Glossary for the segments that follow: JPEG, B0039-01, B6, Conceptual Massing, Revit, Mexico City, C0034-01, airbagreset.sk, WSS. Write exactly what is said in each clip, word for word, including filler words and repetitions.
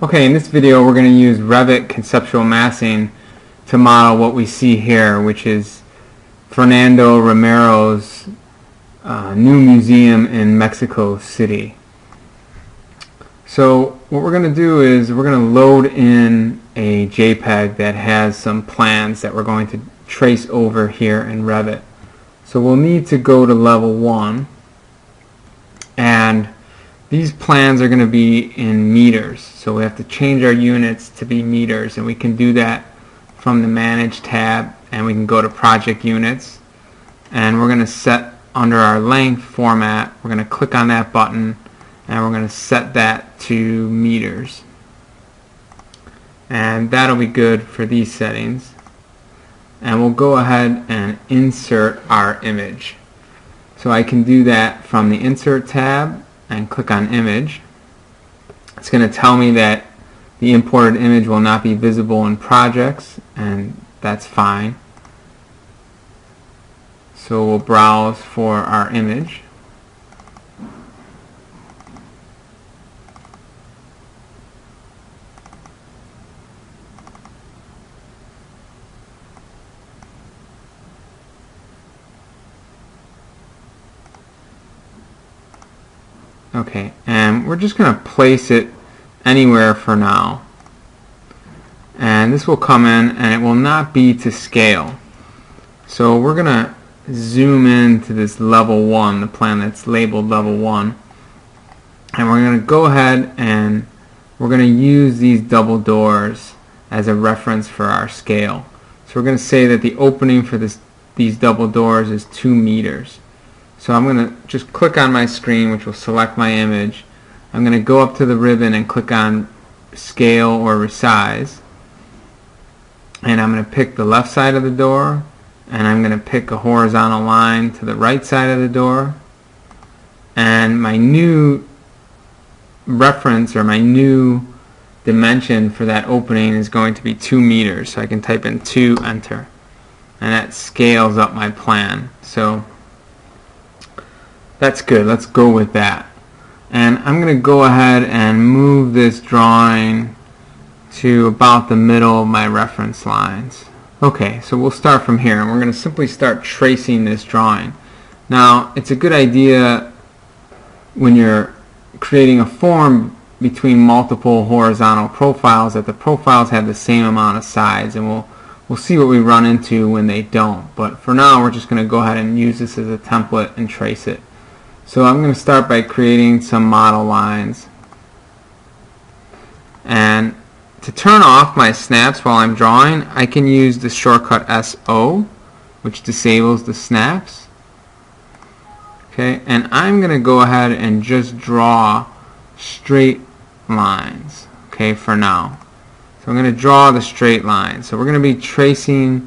Okay, in this video we're going to use Revit conceptual massing to model what we see here, which is Fernando Romero's uh, new museum in Mexico City. So what we're going to do is we're going to load in a JPEG that has some plans that we're going to trace over here in Revit. So we'll need to go to level one, and these plans are going to be in meters, so we have to change our units to be meters, and we can do that from the Manage tab, and we can go to Project Units, and we're going to set under our length format, we're going to click on that button, and we're going to set that to meters, and that'll be good for these settings. And we'll go ahead and insert our image, so I can do that from the Insert tab and click on Image. It's going to tell me that the imported image will not be visible in projects, and that's fine. So we'll browse for our image. Okay, and we're just going to place it anywhere for now. And this will come in, and it will not be to scale. So we're going to zoom in to this level one, the plan that's labeled level one. And we're going to go ahead and we're going to use these double doors as a reference for our scale. So we're going to say that the opening for this, these double doors is two meters. So I'm going to just click on my screen, which will select my image. I'm going to go up to the ribbon and click on Scale or Resize. And I'm going to pick the left side of the door, and I'm going to pick a horizontal line to the right side of the door. And my new reference, or my new dimension for that opening, is going to be two meters. So I can type in two, enter. And that scales up my plan. So that's good. Let's go with that. And I'm going to go ahead and move this drawing to about the middle of my reference lines. Okay, so we'll start from here, and we're going to simply start tracing this drawing. Now, it's a good idea when you're creating a form between multiple horizontal profiles that the profiles have the same amount of sides, and we'll We'll see what we run into when they don't. But for now, we're just going to go ahead and use this as a template and trace it. So I'm going to start by creating some model lines. And to turn off my snaps while I'm drawing, I can use the shortcut S O, which disables the snaps. Okay, and I'm going to go ahead and just draw straight lines, okay, for now. I'm going to draw the straight lines. So we're going to be tracing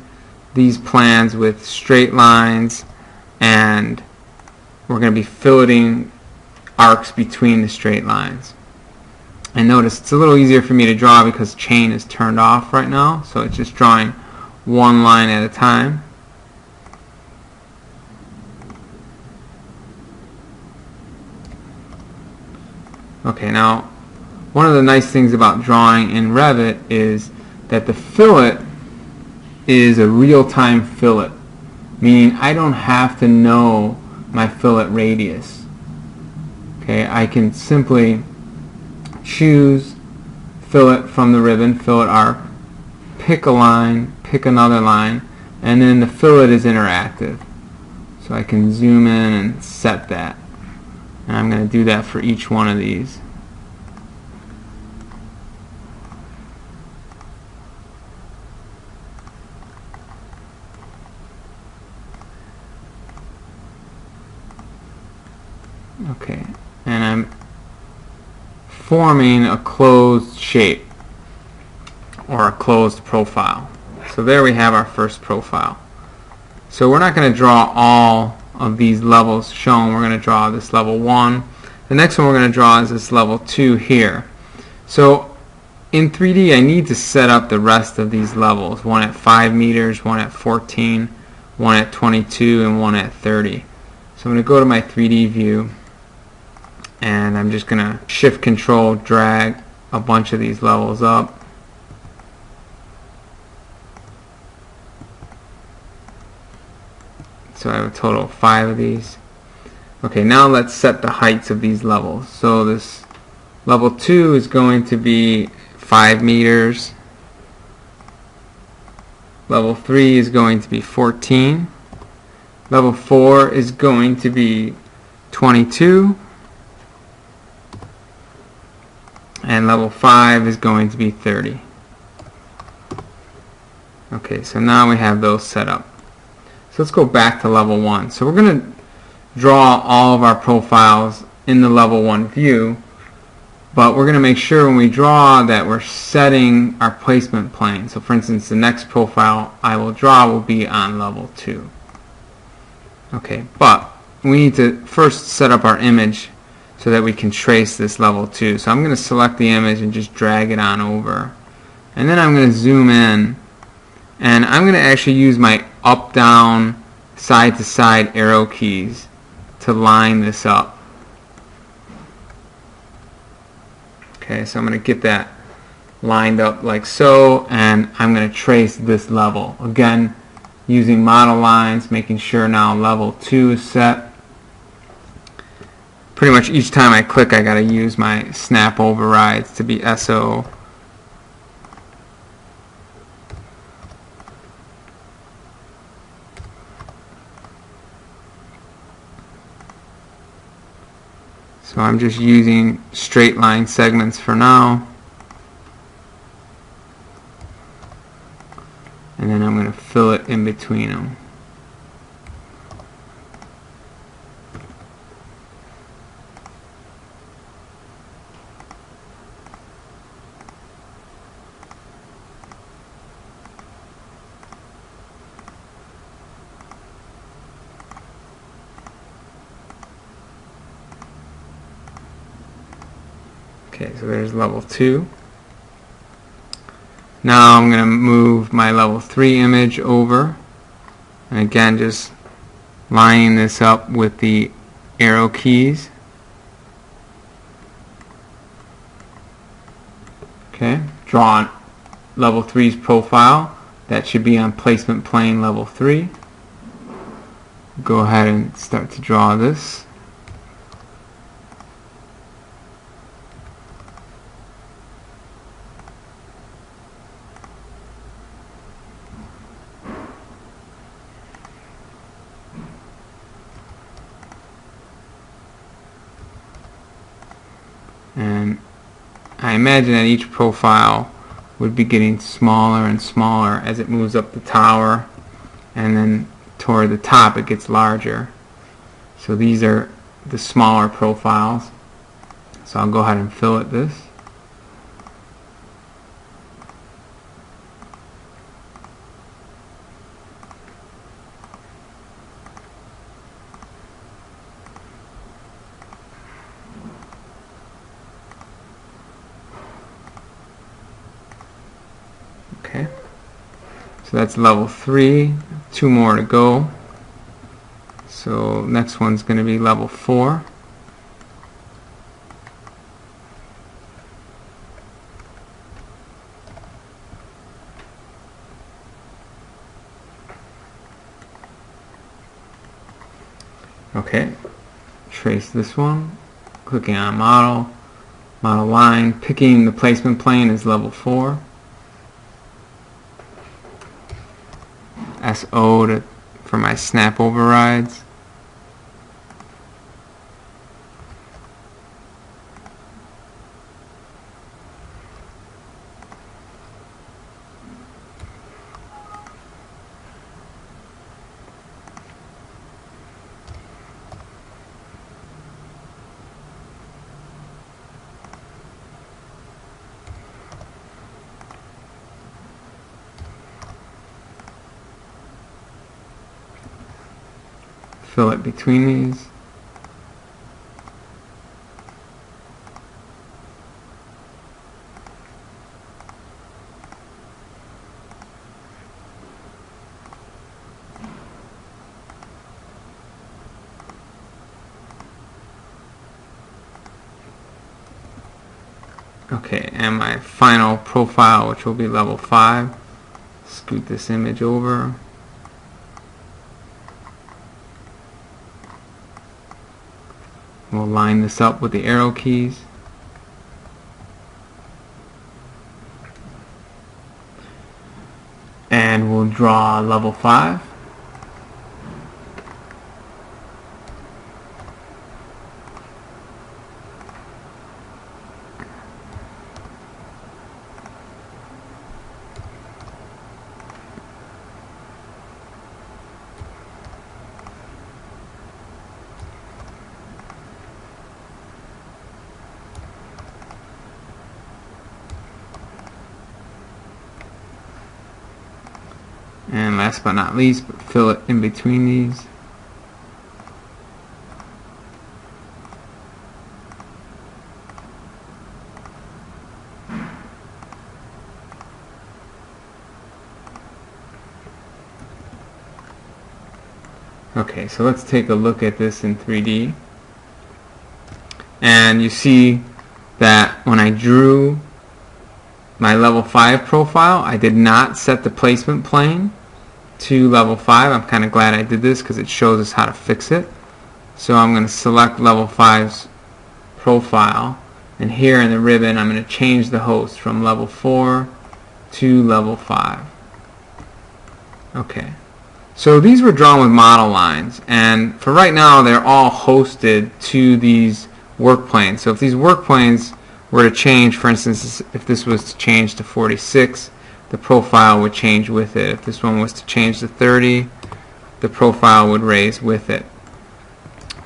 these plans with straight lines, and we're going to be filleting arcs between the straight lines. And notice it's a little easier for me to draw because chain is turned off right now, so it's just drawing one line at a time. Okay, now one of the nice things about drawing in Revit is that the fillet is a real-time fillet, meaning I don't have to know my fillet radius. Okay, I can simply choose fillet from the ribbon, fillet arc, pick a line, pick another line, and then the fillet is interactive. So I can zoom in and set that. And I'm going to do that for each one of these. Okay, and I'm forming a closed shape or a closed profile. So there we have our first profile. So we're not going to draw all of these levels shown. We're going to draw this level one. The next one we're going to draw is this level two here. So in three D, I need to set up the rest of these levels, one at five meters, one at fourteen, one at twenty-two, and one at thirty. So I'm going to go to my three D view, and I'm just going to shift control drag a bunch of these levels up. So I have a total of five of these. Okay, now let's set the heights of these levels. So this level two is going to be five meters. Level three is going to be fourteen. Level four is going to be twenty-two. And level five is going to be thirty. Okay, so now we have those set up. So let's go back to level one. So we're going to draw all of our profiles in the level one view, but we're going to make sure when we draw that we're setting our placement plane. So for instance, the next profile I will draw will be on level two. Okay, but we need to first set up our image so that we can trace this level two. So I'm going to select the image and just drag it on over. And then I'm going to zoom in, and I'm going to actually use my up, down, side to side arrow keys to line this up. Okay, so I'm going to get that lined up like so, and I'm going to trace this level. Again, using model lines, making sure now level two is set. Pretty much each time I click, I got to use my snap overrides to be S O. So I'm just using straight line segments for now. And then I'm going to fill it in between them. Okay, so there's level two. Now I'm going to move my level three image over, and again just lining this up with the arrow keys. Okay, draw level three's profile. That should be on placement plane level three. Go ahead and start to draw this. And I imagine that each profile would be getting smaller and smaller as it moves up the tower, and then toward the top it gets larger. So these are the smaller profiles. So I'll go ahead and fillet this. Okay, so that's level three, two more to go. So next one's going to be level four. Okay, trace this one, clicking on model, model line, picking the placement plane as level four. S O to, for my snap overrides. Fill it between these. Okay, and my final profile, which will be level five. Scoot this image over. We'll line this up with the arrow keys. And we'll draw level five. And last but not least, fill it in between these. Okay, so let's take a look at this in three D. And you see that when I drew my level five profile, I did not set the placement plane to level five. I'm kind of glad I did this because it shows us how to fix it. So I'm going to select level five's profile, and here in the ribbon I'm going to change the host from level four to level five. Okay, so these were drawn with model lines, and for right now they're all hosted to these work planes. So if these work planes were to change, for instance, if this was to change to forty-six, the profile would change with it. If this one was to change to thirty, the profile would raise with it.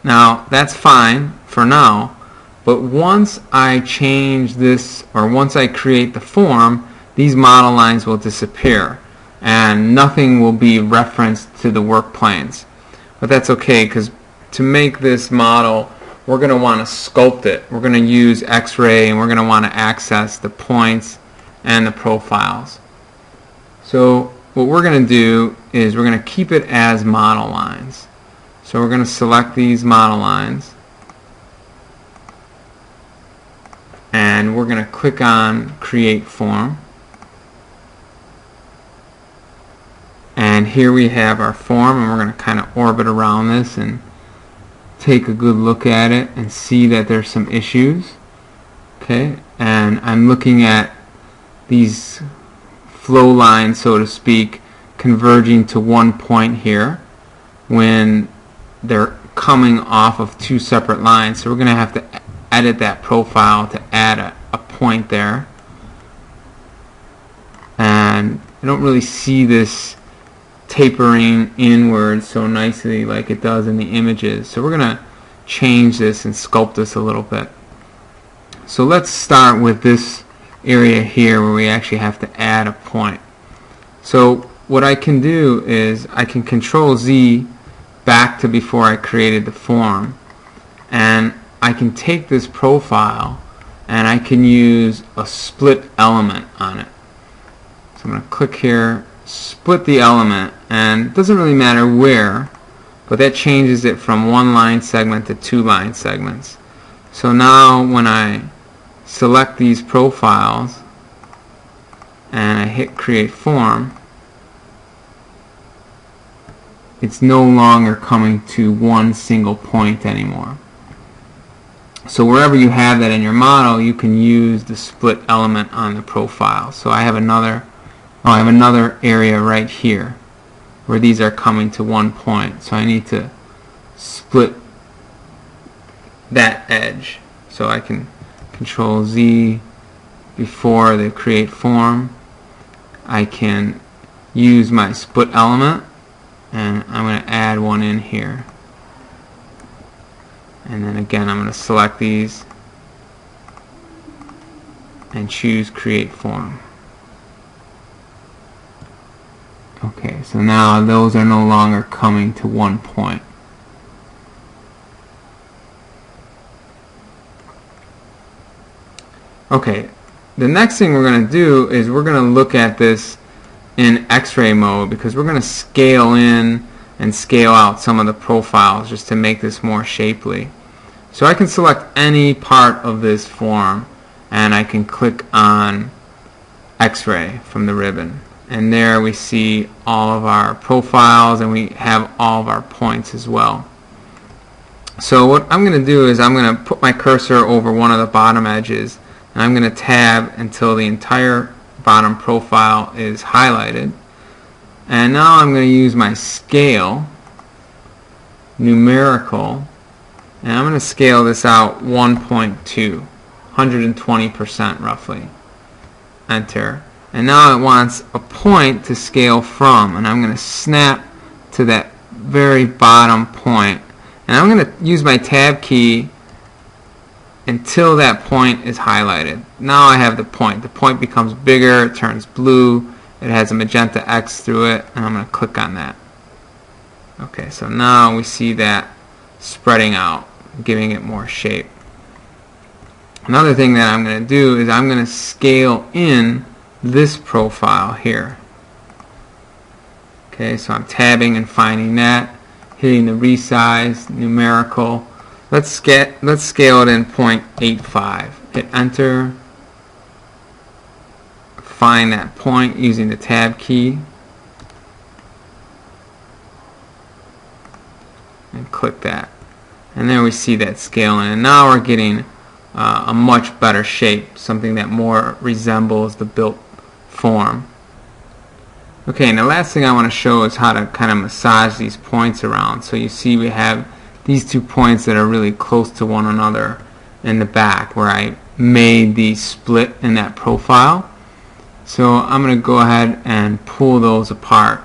Now that's fine for now, but once I change this, or once I create the form, these model lines will disappear and nothing will be referenced to the work planes. But that's okay, because to make this model we're going to want to sculpt it. We're going to use X-ray and we're going to want to access the points and the profiles. So what we're going to do is we're going to keep it as model lines. So we're going to select these model lines and we're going to click on Create Form, and here we have our form, and we're going to kind of orbit around this and take a good look at it and see that there's some issues. Okay, and I'm looking at these flow lines, so to speak, converging to one point here when they're coming off of two separate lines. So we're going to have to edit that profile to add a, a point there. And I don't really see this tapering inward so nicely like it does in the images. So we're going to change this and sculpt this a little bit. So let's start with this area here where we actually have to add a point. So what I can do is I can control Z back to before I created the form, and I can take this profile and I can use a split element on it. So I'm going to click here, split the element, and it doesn't really matter where, but that changes it from one line segment to two line segments. So now when I select these profiles and I hit Create Form, it's no longer coming to one single point anymore. So wherever you have that in your model, you can use the split element on the profile. So I have another oh, I have another area right here where these are coming to one point. So I need to split that edge. So I can Control Z before the Create Form. I can use my split element, and I'm going to add one in here. And then again, I'm going to select these and choose Create Form. Okay, so now those are no longer coming to one point. Okay, the next thing we're going to do is we're going to look at this in X-ray mode, because we're going to scale in and scale out some of the profiles just to make this more shapely. So I can select any part of this form and I can click on X-ray from the ribbon, and there we see all of our profiles, and we have all of our points as well. So what I'm going to do is I'm going to put my cursor over one of the bottom edges, and I'm going to tab until the entire bottom profile is highlighted. And now I'm going to use my scale, numerical, and I'm going to scale this out one point two, one hundred twenty percent roughly. Enter. And now it wants a point to scale from, and I'm going to snap to that very bottom point. And I'm going to use my tab key until that point is highlighted. Now I have the point. The point becomes bigger, it turns blue, it has a magenta X through it, and I'm going to click on that. Okay, so now we see that spreading out, giving it more shape. Another thing that I'm going to do is I'm going to scale in this profile here. Okay, so I'm tabbing and finding that, hitting the resize, numerical. Let's get let's scale it in zero point eight five. Hit enter. Find that point using the tab key. And click that. And there we see that scaling. And now we're getting uh, a much better shape, something that more resembles the built form. Okay, and the last thing I want to show is how to kind of massage these points around. So you see we have these two points that are really close to one another in the back where I made the split in that profile. So I'm going to go ahead and pull those apart.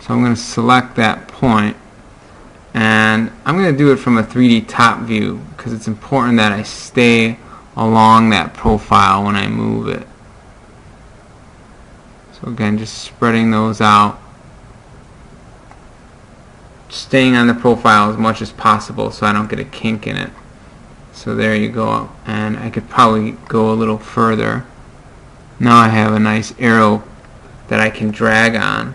So I'm going to select that point, and I'm going to do it from a three D top view because it's important that I stay along that profile when I move it. So again, just spreading those out, staying on the profile as much as possible so I don't get a kink in it. So there you go, and I could probably go a little further. Now I have a nice arrow that I can drag on.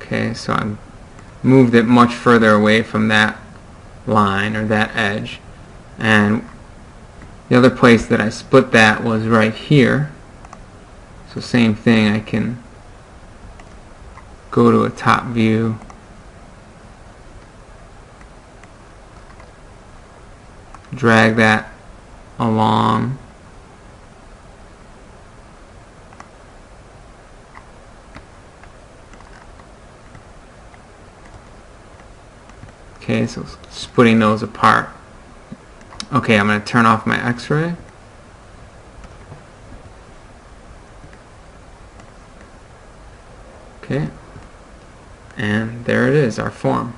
Okay, so I've moved it much further away from that line or that edge, and the other place that I split that was right here. So same thing, I can go to a top view, drag that along, okay, so splitting those apart. Okay, I'm going to turn off my X-ray. Okay, and there it is, our form.